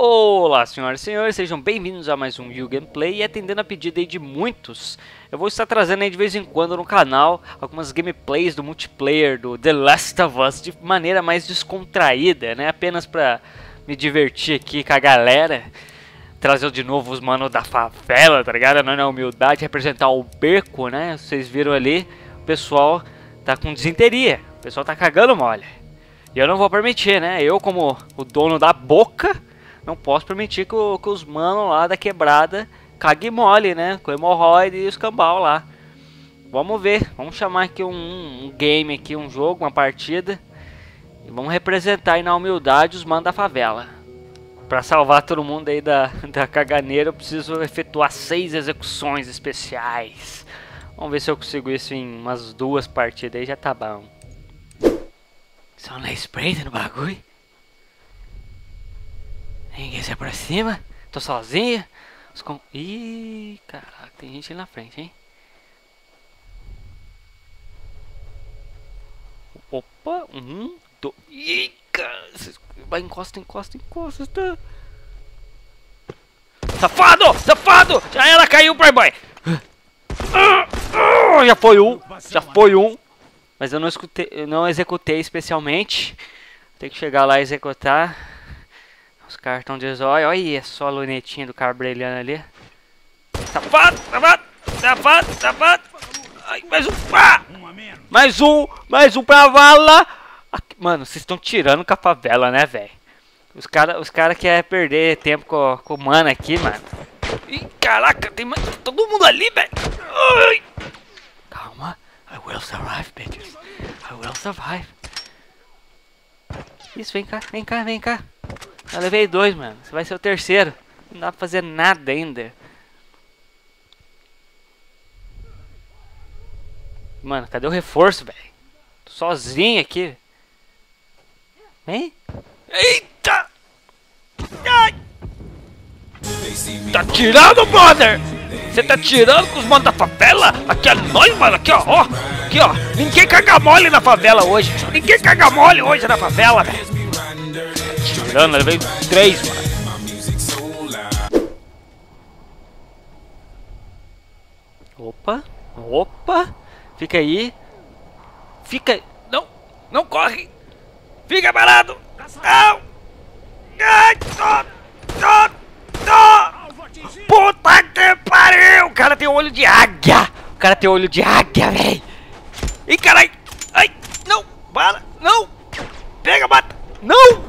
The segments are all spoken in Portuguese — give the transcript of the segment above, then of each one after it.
Olá senhoras e senhores, sejam bem-vindos a mais um YouGameplay e atendendo a pedido aí de muitos, eu vou estar trazendo aí de vez em quando no canal algumas gameplays do multiplayer do The Last of Us de maneira mais descontraída, né? Apenas pra me divertir aqui com a galera, trazer de novo os manos da favela, tá ligado? Não é humildade, representar o beco, né? Vocês viram ali, o pessoal tá com desinteria, o pessoal tá cagando mole. E eu não vou permitir, né? Eu como o dono da boca... Não posso permitir que os manos lá da quebrada caguem mole, né? Com hemorroide e os cambal lá. Vamos ver. Vamos chamar aqui um game, aqui, um jogo, uma partida. E vamos representar aí na humildade os manos da favela. Pra salvar todo mundo aí da caganeira, eu preciso efetuar 6 execuções especiais. Vamos ver se eu consigo isso em umas 2 partidas aí, já tá bom. Só na espreita no bagulho? Ninguém se aproxima, tô sozinho. Ih, caraca, tem gente ali na frente, hein? Opa, 1, 2. Ih, cara, vai, encosta. Safado! Já ela caiu, playboy! Já foi um. Mas eu não escutei, eu não executei especialmente. Tem que chegar lá e executar. Os caras estão de zóio, olha só a lunetinha do cara brilhando ali. Safado! Ai, mais um! Ah! Mais um pra vala! Aqui, mano, vocês estão tirando com a favela, né, velho? Os cara querem perder tempo com o mano aqui, mano. Ih, caraca, tem mais todo mundo ali, velho! Calma, I will survive, bitches. I will survive. Isso, vem cá. Eu levei 2, mano. Você vai ser o terceiro. Não dá pra fazer nada ainda. Mano, cadê o reforço, velho? Tô sozinho aqui. Vem. Eita! Ai! Tá tirando, brother! Você tá tirando com os manos da favela? Aqui é nóis, mano. Aqui, ó. Aqui, ó. Ninguém caga mole na favela hoje. Ninguém caga mole hoje na favela, velho. Tirando, ela veio 3, mano. Opa. Fica aí. Não corre. Fica parado. Não. Puta que pariu. O cara tem olho de águia. Véi. Ih, carai. Ai, não. Para. Não. Pega, bata. Não.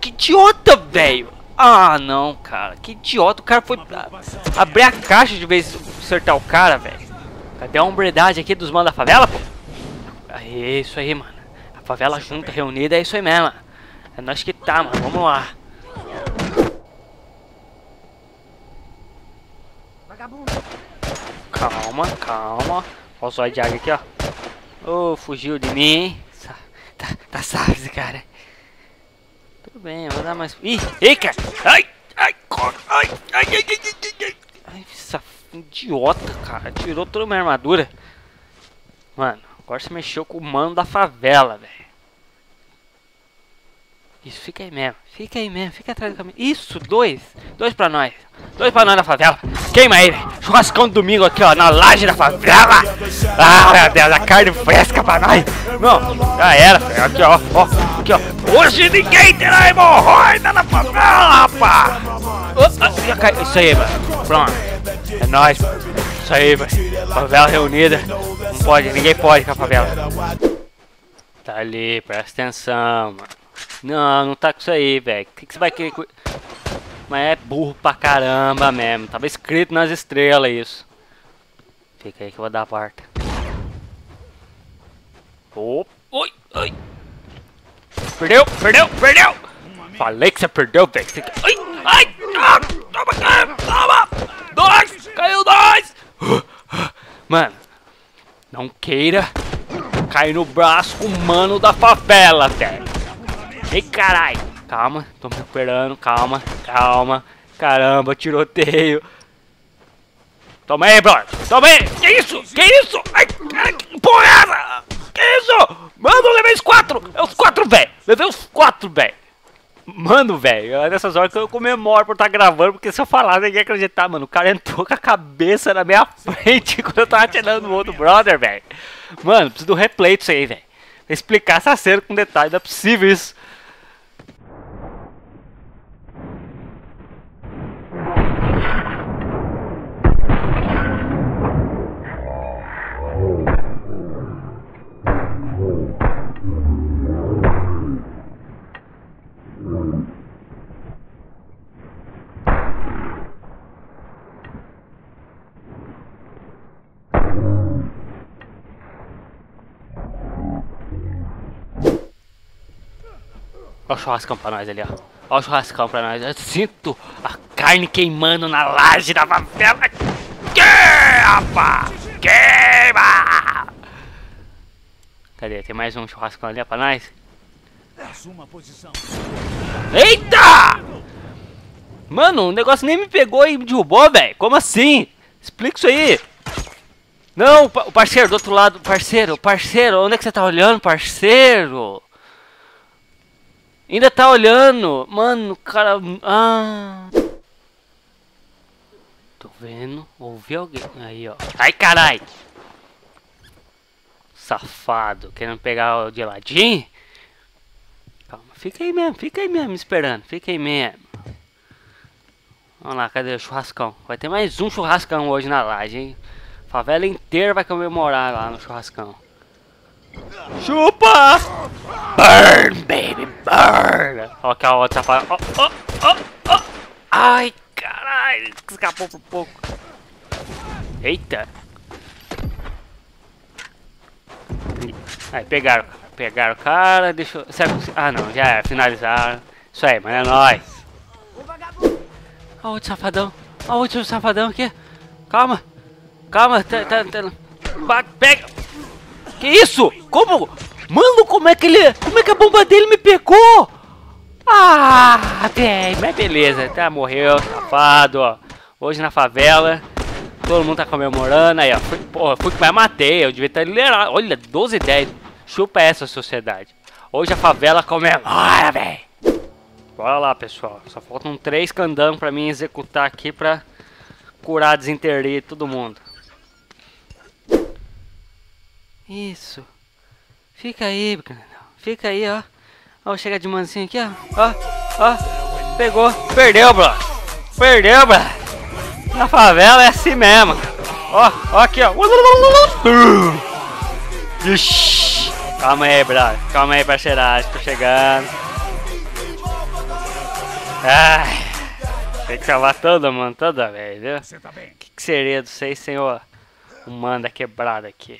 Que idiota, velho! Ah, não, cara. Que idiota. O cara foi abrir a caixa de vez de acertar o cara, velho. Cadê a hombridade aqui dos manos da favela, pô? É isso aí, mano. A favela junta, reunida, é isso aí mesmo. É nós que tá, mano. Vamos lá. Calma. Olha o zóio de águia aqui, ó. Oh, fugiu de mim, hein? Tá safo esse cara. Tudo bem, eu vou dar mais... Ih, cara! Ai, idiota, cara. Tirou toda a minha armadura. Mano, agora você mexeu com o mano da favela, velho. Isso, fica aí mesmo. Fica atrás do caminho. Isso, 2. 2 pra nós. 2 pra nós da favela. Queima aí, velho. Churrascão do domingo aqui, ó. Na laje da favela. Ah, meu Deus, a carne fresca pra nós. Não, já era, velho. Aqui, ó. Aqui, ó. Hoje ninguém terá hemorroida na favela, rapaz! Oh, isso aí, mano. Pronto. É nóis, mano. Isso aí, velho. Favela reunida. Não pode, ninguém pode com a favela. Tá ali, presta atenção, mano. Não tá com isso aí, velho. O que você vai querer... Mas é burro pra caramba mesmo. Tava escrito nas estrelas isso. Fica aí que eu vou dar a porta. Opa! Oi! Perdeu! Falei que você perdeu, velho. Ai! Toma! 2! Caiu 2! Mano, não queira cair no braço com o mano da favela, velho. Ei, carai! Calma, tô me recuperando, calma. Caramba, tiroteio. Toma aí, brother. Que isso? Ai, cara, que porra é essa? Que isso? Mano, eu levei os 4, velho. Mano, velho, nessas horas que eu comemoro por estar gravando, porque se eu falar, ninguém ia acreditar, mano. O cara entrou com a cabeça na minha frente quando eu tava atirando no outro brother, velho. Mano, preciso do replay disso aí, velho. Explicar essa cena com detalhe, não é possível isso. Olha o churrascão pra nós ali, ó. Olha o churrascão pra nós. Eu sinto a carne queimando na laje da favela. Queima! Queima! Cadê? Tem mais um churrascão ali pra nós? Eita! Mano, o negócio nem me pegou e me derrubou, velho. Como assim? Explica isso aí. Não, o parceiro do outro lado. Parceiro, onde é que você tá olhando, parceiro? Ainda tá olhando, mano, cara. Ah. Tô vendo, ouvi alguém. Aí, ó. Ai, carai! Safado, querendo pegar o de ladinho? Calma, fica aí mesmo, esperando, fica aí mesmo. Vamos lá, cadê o churrascão? Vai ter mais um churrascão hoje na laje, hein? A favela inteira vai comemorar lá no churrascão. Chupa! Burn, baby, burn! Ó que a outra fala. Ó, ó, ó, ó! Ai, caralho! Escapou por pouco. Eita! Aí, pegaram o cara, deixa eu... Ah, não, já é, finalizaram. Isso aí, mano, é nóis. Ó outro safadão. Ó outro safadão aqui. Calma, bate, pega! Que isso? Como? Mano, como é que ele... Como é que a bomba dele me pegou? Ah, velho. Mas beleza, tá, morreu, safado, ó. Hoje na favela, todo mundo tá comemorando. Aí, ó, fui que mais matei, eu devia estar liberado. Olha, 12-10. Chupa essa sociedade. Hoje a favela comemora, velho. Bora lá, pessoal. Só faltam 3 candangos pra mim executar aqui pra curar, desinterir todo mundo. Isso. Fica aí, fica aí, ó. Ó, chega de mansinho aqui, ó. Ó, ó. Pegou. Perdeu, bro. Perdeu, bro. Na favela é assim mesmo. Ó, ó aqui, ó. Ixi. Calma aí, bro. Calma aí, parceiragem. Tô chegando. Ai. Tem que salvar todo mundo, toda vez, viu? O que seria do seis sem o manda quebrado aqui?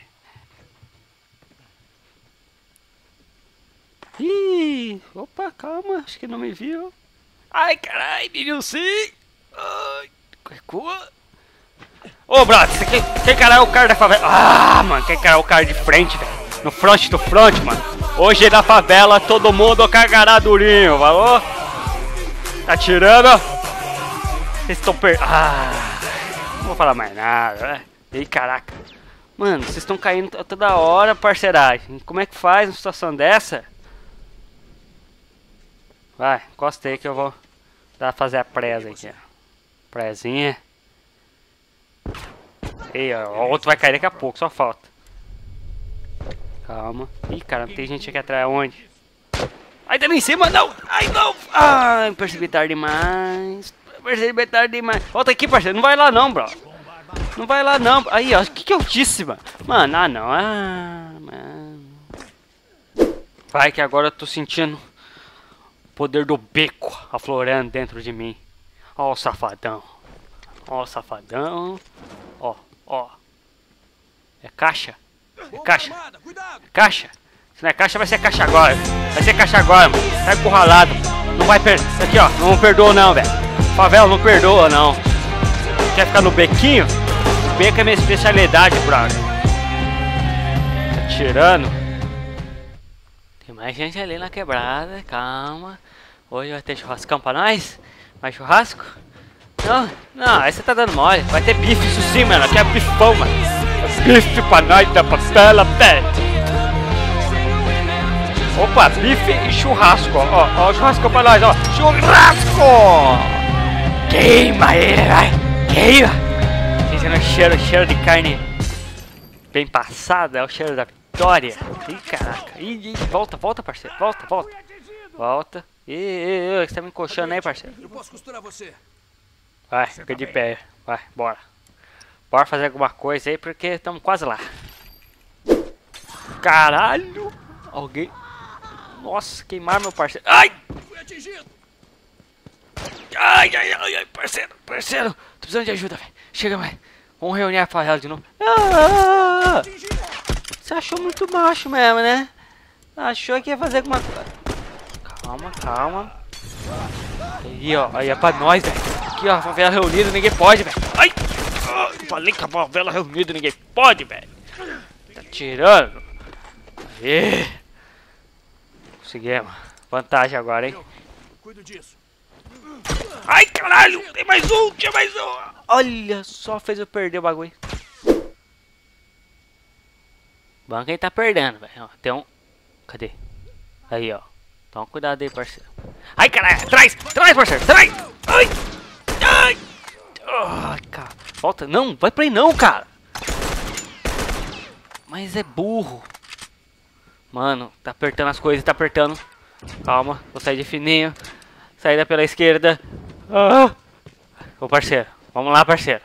Ih, opa, calma, acho que não me viu. Ai, carai, me viu sim. Ai, recua. Ô, brother, quem caralho é o cara da favela? Ah, mano, quem caralho é o cara de frente, velho? No front do front, mano. Hoje na favela todo mundo cagará durinho, valor? Tá tirando? Vocês estão perdendo. Ah, não vou falar mais nada, né? Ei, caraca. Mano, vocês estão caindo toda hora, parceiragem. Como é que faz uma situação dessa? Vai, encosta aí que eu vou fazer a presa aqui, ó. Presinha. Ei, ó, o outro vai cair daqui a pouco, só falta. Calma. Ih, caramba, tem gente aqui atrás, onde? Ai, tá ali em cima, não! Ai, não! Ai, percebi tarde demais. Volta aqui, parceiro, não vai lá não, bro. Não vai lá não. Aí, ó, o que que eu disse, mano? Mano, ah, não. Ah, mano. Vai que agora eu tô sentindo... poder do beco aflorando dentro de mim. Ó o safadão. Ó o safadão. Ó, ó. É caixa? É caixa? É caixa? Se não é caixa, vai ser caixa agora. Vai ser caixa agora, mano. Tá encurralado. Não vai perder. Aqui, ó. Não perdoa não, velho. Favela não perdoa não. Quer ficar no bequinho? O beco é minha especialidade, brother. Tá tirando. Tem mais gente ali na quebrada, calma. Hoje vai ter churrascão pra nós? Mais churrasco? Não, não, aí você tá dando mole. Vai ter bife, isso sim, mano. Aqui é bifão, mano. É bife pra nós da papela, pé. Opa, bife e churrasco. Ó, ó, churrasco pra nós, ó. Churrasco! Queima ele, vai! Queima! Sentindo o cheiro de carne bem passada, é o cheiro da vitória. Ih, caraca. Ih, volta, volta, parceiro. Volta, volta. Volta. Ih, você tá me encoxando aí, parceiro. Eu posso costurar você. Vai, fica de pé. Vai, bora. Bora fazer alguma coisa aí, porque estamos quase lá. Caralho! Alguém... Nossa, queimaram meu parceiro. Ai! Fui atingido! Ai, ai, ai, ai, parceiro, parceiro! Tô precisando de ajuda, velho. Chega mais. Vamos reunir a favela de novo. Ah! Você achou muito macho mesmo, né? Achou que ia fazer alguma coisa. Calma, calma. Aí, ó. Aí é pra nós, velho. Aqui, ó. Favela reunida, ninguém pode, velho. Ai! Oh, falei que a favela reunida, ninguém pode, velho. Tá tirando. Aê! Conseguimos. Vantagem agora, hein? Cuido disso. Ai, caralho! Tem mais um! Tinha mais um! Olha só, fez eu perder o bagulho. O banco aí tá perdendo, velho. Tem um... Cadê? Aí, ó. Toma cuidado aí, parceiro. Ai, caralho! Traz! Traz, parceiro! Traz! Ai! Ai! Ai, cara. Volta! Não! Vai pra aí não, cara! Mas é burro. Mano, tá apertando as coisas, tá apertando. Calma, vou sair de fininho. Saída pela esquerda. Ah! Ô parceiro, vamos lá, parceiro.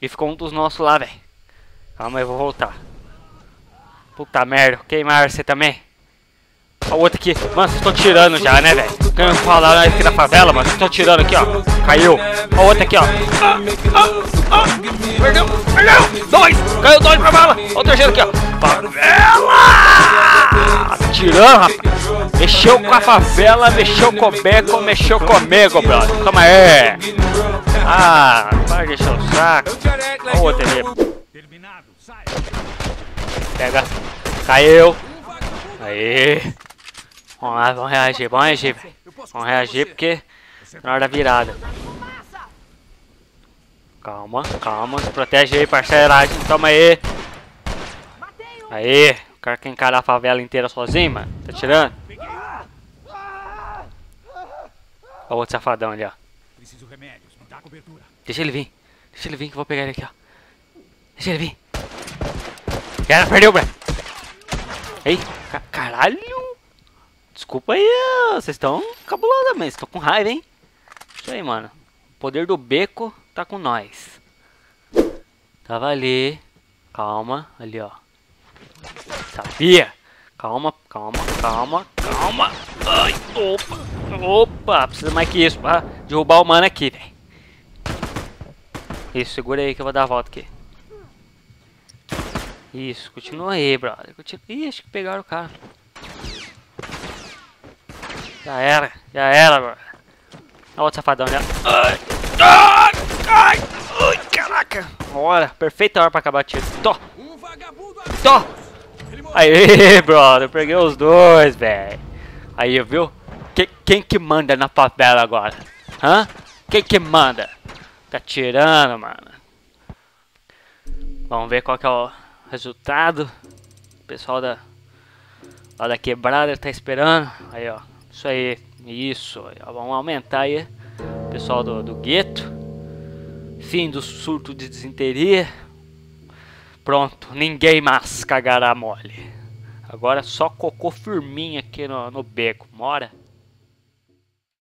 E ficou um dos nossos lá, velho. Calma, eu vou voltar. Puta merda, queimaram você também. Ó o outro aqui. Mano, vocês estão tirando já, né, velho? Quem falar aqui na favela, mano, vocês estão tirando aqui, ó. Caiu. Ó o outro aqui, ó. Ah, ah, ah. Perdeu, perdeu. Dois. Caiu dois pra bala. Ó o terceiro aqui, ó. Favela! Tirando, rapaz. Mexeu com a favela, mexeu com o beco, mexeu comigo, brother. Calma aí. Ah, para de encher o saco. Olha o outro ali. Pega. Caiu. Aí. Vamos lá, vamos reagir. Vamos reagir, velho. Vamos reagir porque na hora da virada. Calma, calma. Se protege aí, parceiragem. Toma aí. Aí. O cara quer encarar a favela inteira sozinho, mano. Tá tirando? Olha o outro safadão ali, ó. Deixa ele vir. Deixa ele vir que eu vou pegar ele aqui, ó. Deixa ele vir. Cara, perdeu, bro. Ei, caralho. Desculpa aí, vocês estão cabulosos, mas estou com raiva, hein. Isso aí, mano. O poder do beco tá com nós. Tava ali. Calma, ali, ó. Sabia? Calma, calma, calma, calma. Ai, opa, opa. Precisa mais que isso pra derrubar o mano aqui, velho. Isso, segura aí que eu vou dar a volta aqui. Isso, continua aí, brother. Continua... Ih, acho que pegaram o cara. Já era, brother. Olha o outro safadão já. Ai, ai, ai, ai, caraca. Hora, perfeita hora pra acabar o tiro. Tó. Tó. Aí, brother, eu peguei os dois, velho. Aí, viu? Quem que manda na favela agora? Hã? Quem que manda? Tá tirando, mano. Vamos ver qual que é o resultado. O pessoal lá da quebrada tá esperando. Aí, ó. Isso aí. Isso. Vamos aumentar aí. O pessoal do gueto. Fim do surto de desinteria. Pronto, ninguém mais cagará mole. Agora só cocô firminho aqui no beco, mora?